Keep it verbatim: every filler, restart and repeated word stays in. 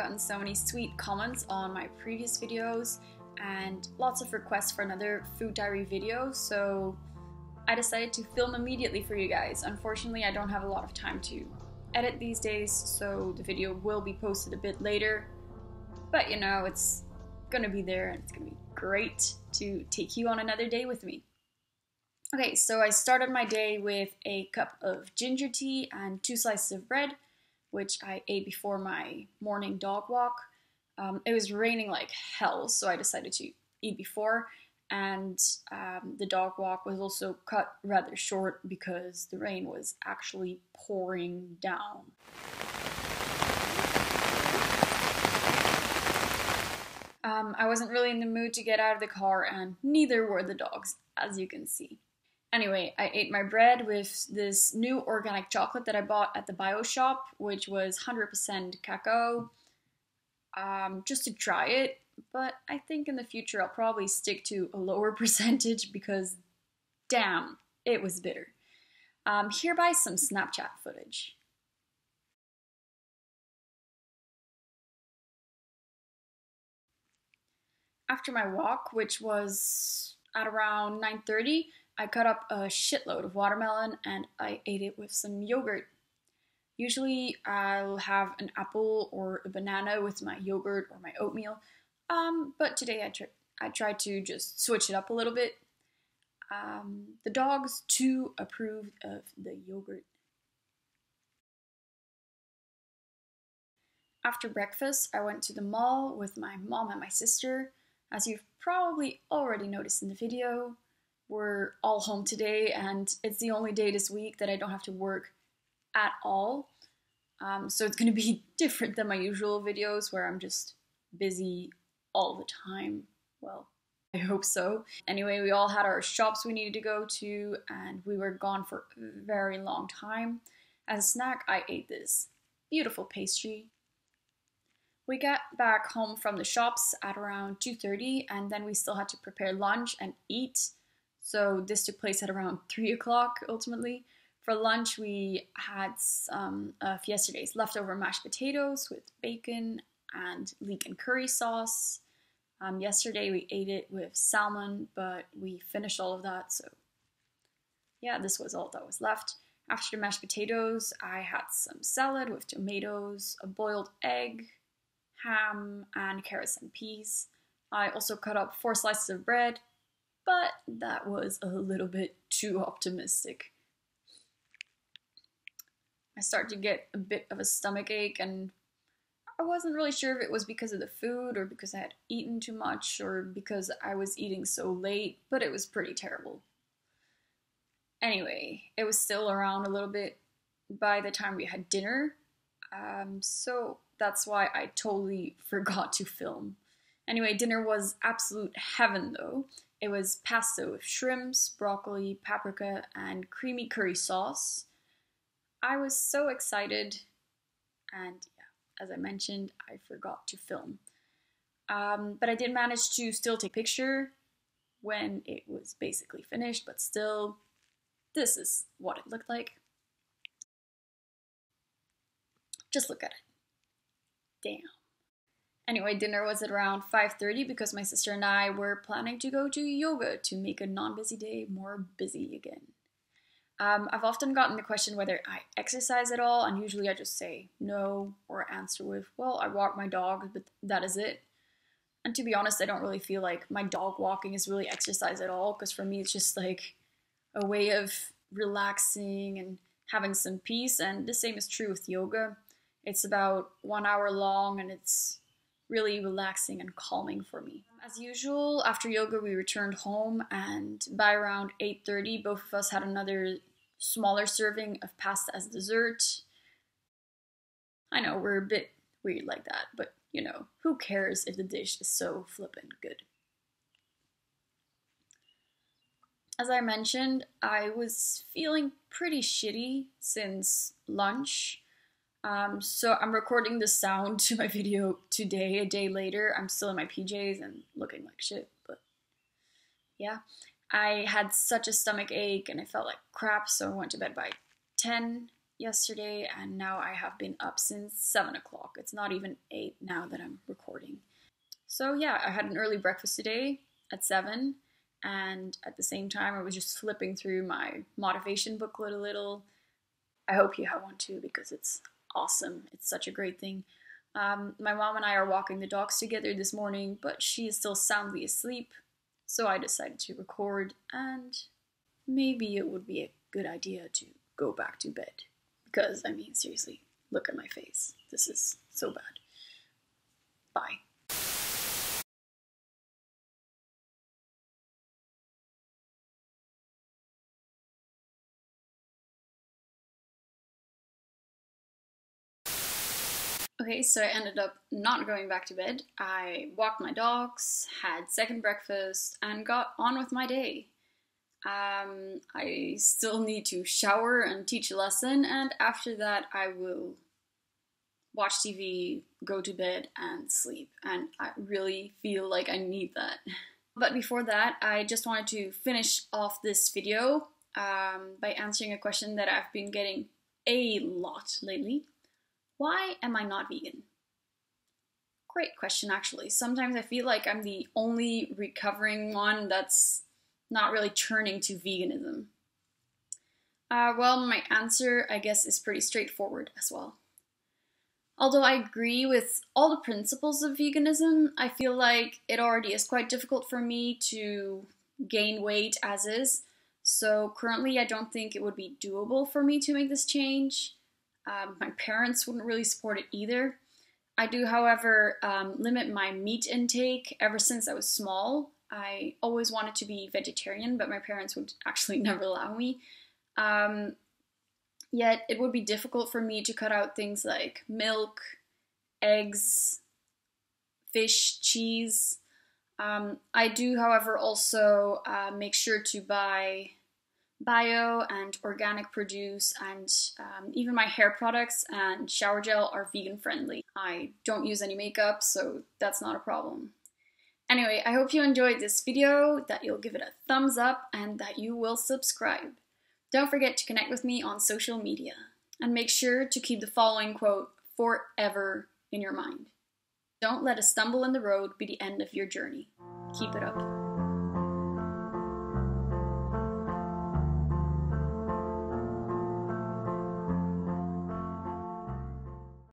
gotten so many sweet comments on my previous videos and lots of requests for another food diary video, so I decided to film immediately for you guys. Unfortunately, I don't have a lot of time to edit these days, so the video will be posted a bit later, but you know, it's gonna be there and it's gonna be great to take you on another day with me. Okay, so I started my day with a cup of ginger tea and two slices of bread, which I ate before my morning dog walk. Um, it was raining like hell, so I decided to eat before, and um, the dog walk was also cut rather short because the rain was actually pouring down. Um, I wasn't really in the mood to get out of the car, and neither were the dogs, as you can see. Anyway, I ate my bread with this new organic chocolate that I bought at the bio shop, which was one hundred percent cacao, um, just to try it. But I think in the future I'll probably stick to a lower percentage because, damn, it was bitter. Um, hereby some Snapchat footage. After my walk, which was at around nine thirty, I cut up a shitload of watermelon and I ate it with some yogurt. Usually I'll have an apple or a banana with my yogurt or my oatmeal, um, but today I, tr I tried to just switch it up a little bit. Um, the dogs too approved of the yogurt. After breakfast, I went to the mall with my mom and my sister. As you've probably already noticed in the video, we're all home today and it's the only day this week that I don't have to work at all. Um, so it's going to be different than my usual videos where I'm just busy all the time. Well, I hope so. Anyway, we all had our shops we needed to go to and we were gone for a very long time. As a snack, I ate this beautiful pastry. We got back home from the shops at around two thirty and then we still had to prepare lunch and eat. So this took place at around three o'clock ultimately. For lunch we had some of yesterday's leftover mashed potatoes with bacon and leek and curry sauce. Um, yesterday we ate it with salmon, but we finished all of that, so yeah, this was all that was left. After the mashed potatoes I had some salad with tomatoes, a boiled egg, ham and carrots and peas. I also cut up four slices of bread, but that was a little bit too optimistic. I started to get a bit of a stomach ache and I wasn't really sure if it was because of the food or because I had eaten too much or because I was eating so late, but it was pretty terrible. Anyway, it was still around a little bit by the time we had dinner, um, so that's why I totally forgot to film. Anyway, dinner was absolute heaven though. It was pasta with shrimps, broccoli, paprika, and creamy curry sauce. I was so excited, and yeah, as I mentioned, I forgot to film. Um, but I did manage to still take a picture when it was basically finished, but still, this is what it looked like. Just look at it. Damn. Anyway, dinner was at around five thirty because my sister and I were planning to go to yoga to make a non-busy day more busy again. Um, I've often gotten the question whether I exercise at all, and usually I just say no or answer with, well, I walk my dog, but that is it. And to be honest, I don't really feel like my dog walking is really exercise at all, because for me it's just like a way of relaxing and having some peace, and the same is true with yoga. It's about one hour long and it's really relaxing and calming for me. As usual, after yoga we returned home and by around eight thirty both of us had another smaller serving of pasta as dessert. I know, we're a bit weird like that, but you know, who cares if the dish is so flippin' good. As I mentioned, I was feeling pretty shitty since lunch. Um, so I'm recording the sound to my video today, a day later. I'm still in my P Js and looking like shit, but yeah. I had such a stomach ache and I felt like crap, so I went to bed by ten yesterday, and now I have been up since seven o'clock. It's not even eight now that I'm recording. So yeah, I had an early breakfast today at seven, and at the same time I was just flipping through my motivation booklet a little. I hope you have one too, because it's awesome. It's such a great thing. Um, my mom and I are walking the dogs together this morning, but she is still soundly asleep, so I decided to record, and maybe it would be a good idea to go back to bed. Because, I mean, seriously, look at my face. This is so bad. Bye. Okay, so I ended up not going back to bed. I walked my dogs, had second breakfast, and got on with my day. Um, I still need to shower and teach a lesson, and after that I will watch T V, go to bed, and sleep. And I really feel like I need that. But before that, I just wanted to finish off this video um, by answering a question that I've been getting a lot lately. Why am I not vegan? Great question, actually. Sometimes I feel like I'm the only recovering one that's not really turning to veganism. Uh, well, my answer, I guess, is pretty straightforward as well. Although I agree with all the principles of veganism, I feel like it already is quite difficult for me to gain weight as is. So currently, I don't think it would be doable for me to make this change. Um, my parents wouldn't really support it either. I do, however, um, limit my meat intake ever since I was small. I always wanted to be vegetarian, but my parents would actually never allow me. Um, yet it would be difficult for me to cut out things like milk, eggs, fish, cheese. Um, I do, however, also uh, make sure to buy bio and organic produce, and um, even my hair products and shower gel are vegan friendly. I don't use any makeup, so that's not a problem. Anyway, I hope you enjoyed this video, that you'll give it a thumbs up, and that you will subscribe. Don't forget to connect with me on social media, and make sure to keep the following quote forever in your mind. Don't let a stumble in the road be the end of your journey. Keep it up.